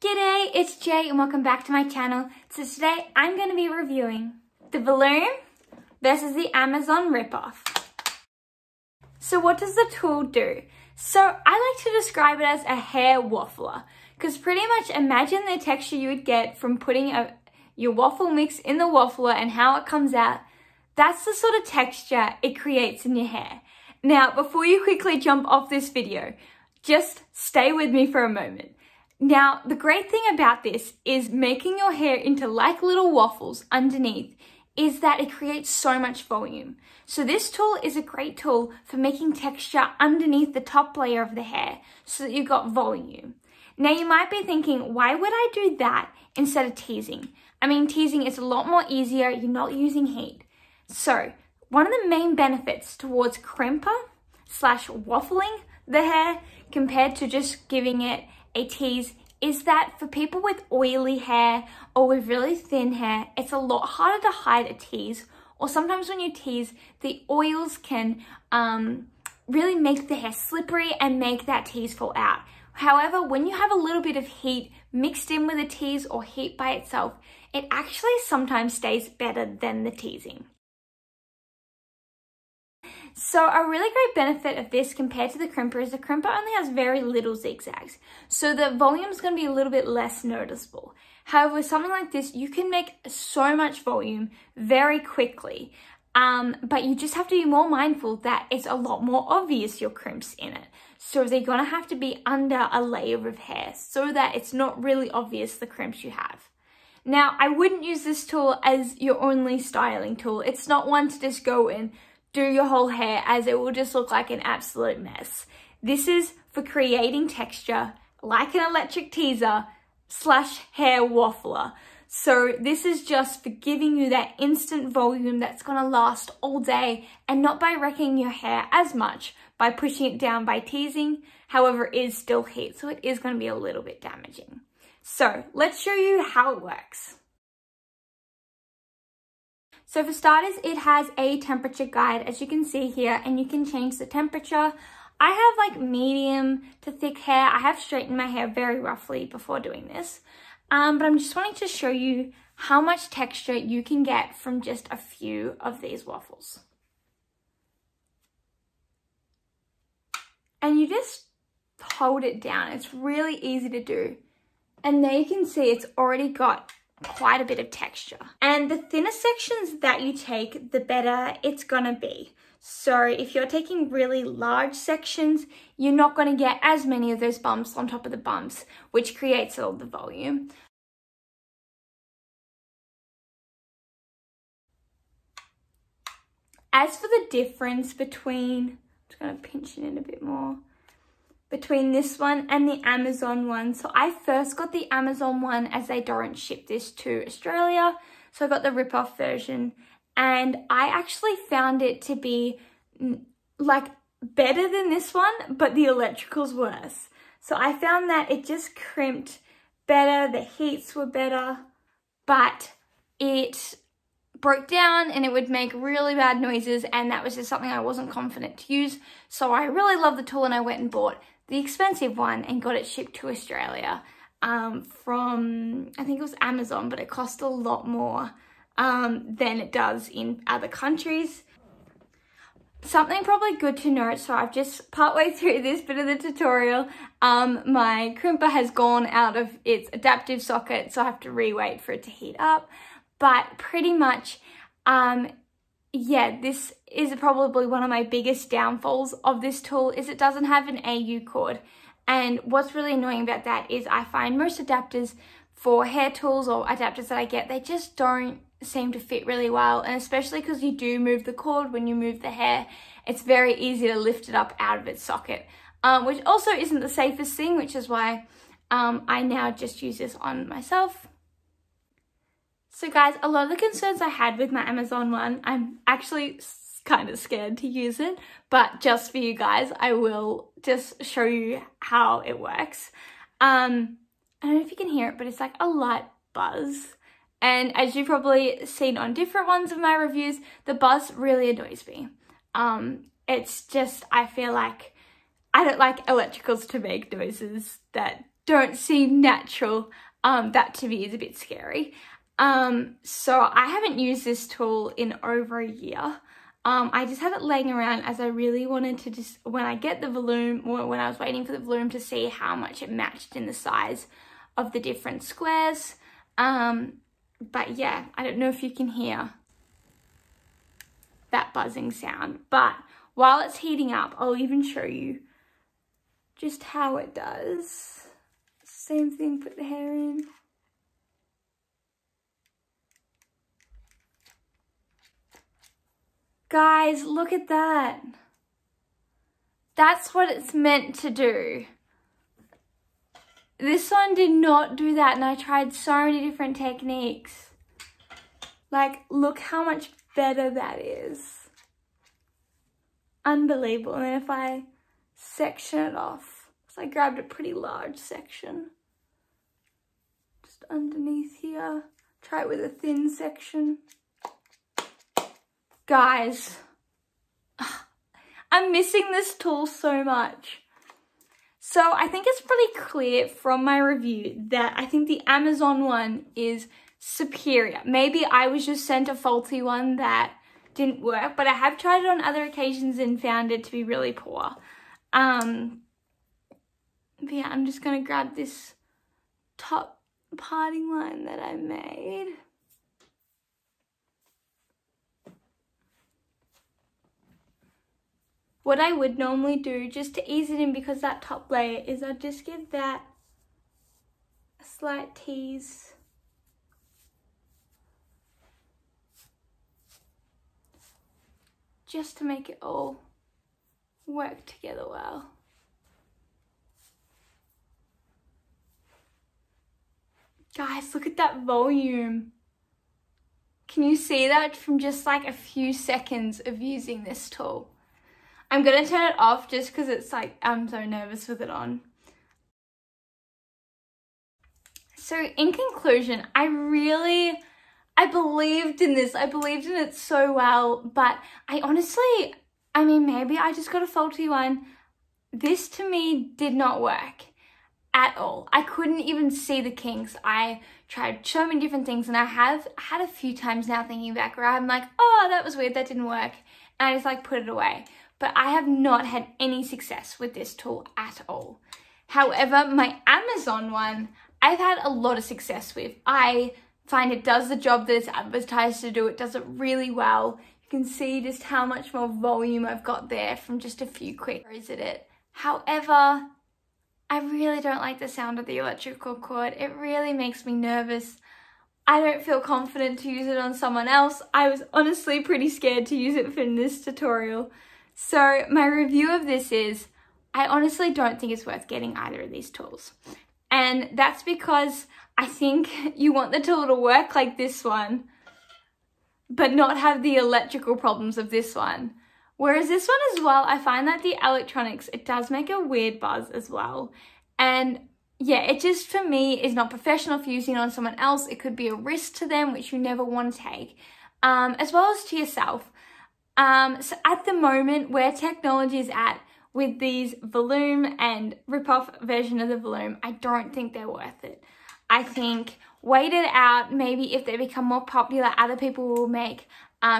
G'day, it's Jay and welcome back to my channel. So today I'm going to be reviewing the Voloom versus the Amazon ripoff. So what does the tool do? So I like to describe it as a hair waffler, because pretty much imagine the texture you would get from putting your waffle mix in the waffler and how it comes out. That's the sort of texture it creates in your hair. Now, before you quickly jump off this video, just stay with me for a moment. Now, the great thing about this is making your hair into like little waffles underneath is that it creates so much volume. So this tool is a great tool for making texture underneath the top layer of the hair so that you've got volume. Now, you might be thinking, why would I do that instead of teasing? I mean, teasing is a lot more easier. You're not using heat. So one of the main benefits towards crimper slash waffling the hair compared to just giving it a tease is that for people with oily hair or with really thin hair, it's a lot harder to hide a tease, or sometimes when you tease, the oils can really make the hair slippery and make that tease fall out. However, when you have a little bit of heat mixed in with a tease or heat by itself, it actually sometimes stays better than the teasing. So a really great benefit of this compared to the crimper is the crimper only has very little zigzags, so the volume is going to be a little bit less noticeable. However, with something like this, you can make so much volume very quickly, but you just have to be more mindful that it's a lot more obvious your crimps in it. So they're going to have to be under a layer of hair so that it's not really obvious the crimps you have. Now, I wouldn't use this tool as your only styling tool. It's not one to just go in, do your whole hair, as it will just look like an absolute mess. This is for creating texture like an electric teaser slash hair waffler. So this is just for giving you that instant volume that's going to last all day, and not by wrecking your hair as much by pushing it down by teasing. However, it is still heat, so it is going to be a little bit damaging. So let's show you how it works. So for starters, it has a temperature guide, as you can see here, and you can change the temperature. I have like medium to thick hair. I have straightened my hair very roughly before doing this, but I'm just wanting to show you how much texture you can get from just a few of these waffles. And you just hold it down. It's really easy to do. And there you can see it's already got quite a bit of texture, and the thinner sections that you take, the better it's gonna be. So if you're taking really large sections, you're not going to get as many of those bumps on top of the bumps, which creates all the volume. As for the difference between, I'm just going to pinch it in a bit more, between this one and the Amazon one. So I first got the Amazon one, as they don't ship this to Australia. So I got the rip-off version, and I actually found it to be like better than this one, but the electrical's worse. So I found that it just crimped better, the heats were better, but it broke down and it would make really bad noises, and that was just something I wasn't confident to use. So I really love the tool, and I went and bought the expensive one and got it shipped to Australia from, I think it was Amazon, but it cost a lot more than it does in other countries. Something probably good to note, so I've just partway through this bit of the tutorial, my crimper has gone out of its adaptive socket, so I have to re-wait for it to heat up. But pretty much, yeah, this is probably one of my biggest downfalls of this tool, is it doesn't have an AU cord. And what's really annoying about that is I find most adapters for hair tools, or adapters that I get, they just don't seem to fit really well. And especially because you do move the cord when you move the hair, it's very easy to lift it up out of its socket, which also isn't the safest thing, which is why I now just use this on myself. So guys, a lot of the concerns I had with my Amazon one, I'm actually kind of scared to use it, but just for you guys, I will just show you how it works. I don't know if you can hear it, but it's like a light buzz. And as you've probably seen on different ones of my reviews, the buzz really annoys me. It's just, I feel like I don't like electricals to make noises that don't seem natural, that to me is a bit scary. So I haven't used this tool in over a year. I just had it laying around as I really wanted to just, when I get the Voloom, when I was waiting for the Voloom to see how much it matched in the size of the different squares. But yeah, I don't know if you can hear that buzzing sound, but while it's heating up, I'll even show you just how it does. Same thing, put the hair in. Guys, look at that. That's what it's meant to do. This one did not do that, and I tried so many different techniques. Like, look how much better that is. Unbelievable. And then if I section it off, because I grabbed a pretty large section, just underneath here, try it with a thin section. Guys, I'm missing this tool so much. So I think it's pretty clear from my review that I think the Amazon one is superior. Maybe I was just sent a faulty one that didn't work, but I have tried it on other occasions and found it to be really poor. But yeah, I'm just gonna grab this top parting line that I made. What I would normally do, just to ease it in because that top layer, is I'd just give that a slight tease. Just to make it all work together well. Guys, look at that volume. Can you see that from just like a few seconds of using this tool? I'm gonna turn it off just because it's like, I'm so nervous with it on. So in conclusion, I believed in this. I believed in it so well, but I honestly, I mean, maybe I just got a faulty one. This to me did not work at all. I couldn't even see the kinks. I tried so many different things, and I have had a few times now thinking back where I'm like, oh, that was weird, that didn't work. And I just like put it away. But I have not had any success with this tool at all. However, my Amazon one, I've had a lot of success with. I find it does the job that it's advertised to do. It does it really well. You can see just how much more volume I've got there from just a few quick throws at it. However, I really don't like the sound of the electrical cord. It really makes me nervous. I don't feel confident to use it on someone else. I was honestly pretty scared to use it for this tutorial. So my review of this is, I honestly don't think it's worth getting either of these tools. And that's because I think you want the tool to work like this one, but not have the electrical problems of this one. Whereas this one as well, I find that the electronics, it does make a weird buzz as well. And yeah, it just for me is not professional for using it on someone else. It could be a risk to them, which you never want to take, as well as to yourself. So at the moment, where technology is at with these Voloom and rip-off version of the Voloom, I don't think they're worth it. I think wait it out. Maybe if they become more popular, other people will make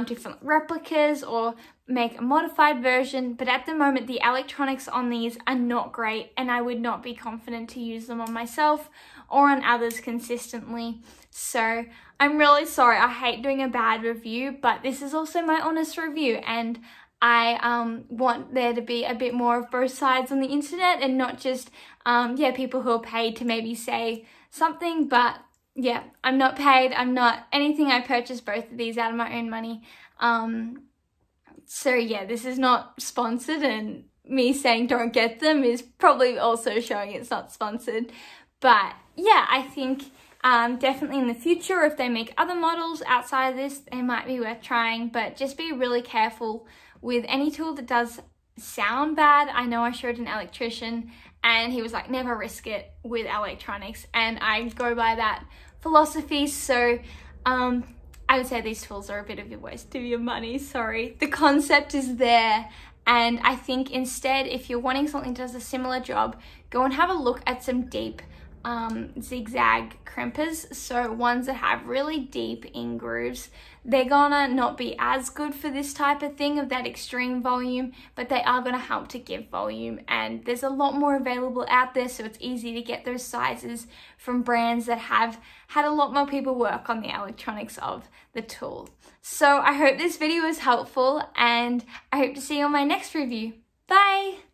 different replicas or make a modified version. But at the moment, the electronics on these are not great, and I would not be confident to use them on myself or on others consistently. So I'm really sorry. I hate doing a bad review, but this is also my honest review, and I want there to be a bit more of both sides on the internet, and not just yeah, people who are paid to maybe say something. But yeah, I'm not paid. I'm not anything. I purchased both of these out of my own money. So yeah, this is not sponsored, and me saying don't get them is probably also showing it's not sponsored. But yeah, I think definitely in the future, if they make other models outside of this, they might be worth trying, but just be really careful with any tool that does sound bad. I know I showed an electrician and he was like, never risk it with electronics, and I go by that philosophy. So I would say these tools are a bit of a waste of your money, sorry. The concept is there, and I think instead, if you're wanting something that does a similar job, go and have a look at some deep zigzag crimpers, so ones that have really deep in grooves. They're gonna not be as good for this type of thing, of that extreme volume, but they are gonna help to give volume, and there's a lot more available out there, so it's easy to get those sizes from brands that have had a lot more people work on the electronics of the tool. So I hope this video was helpful, and I hope to see you on my next review. Bye!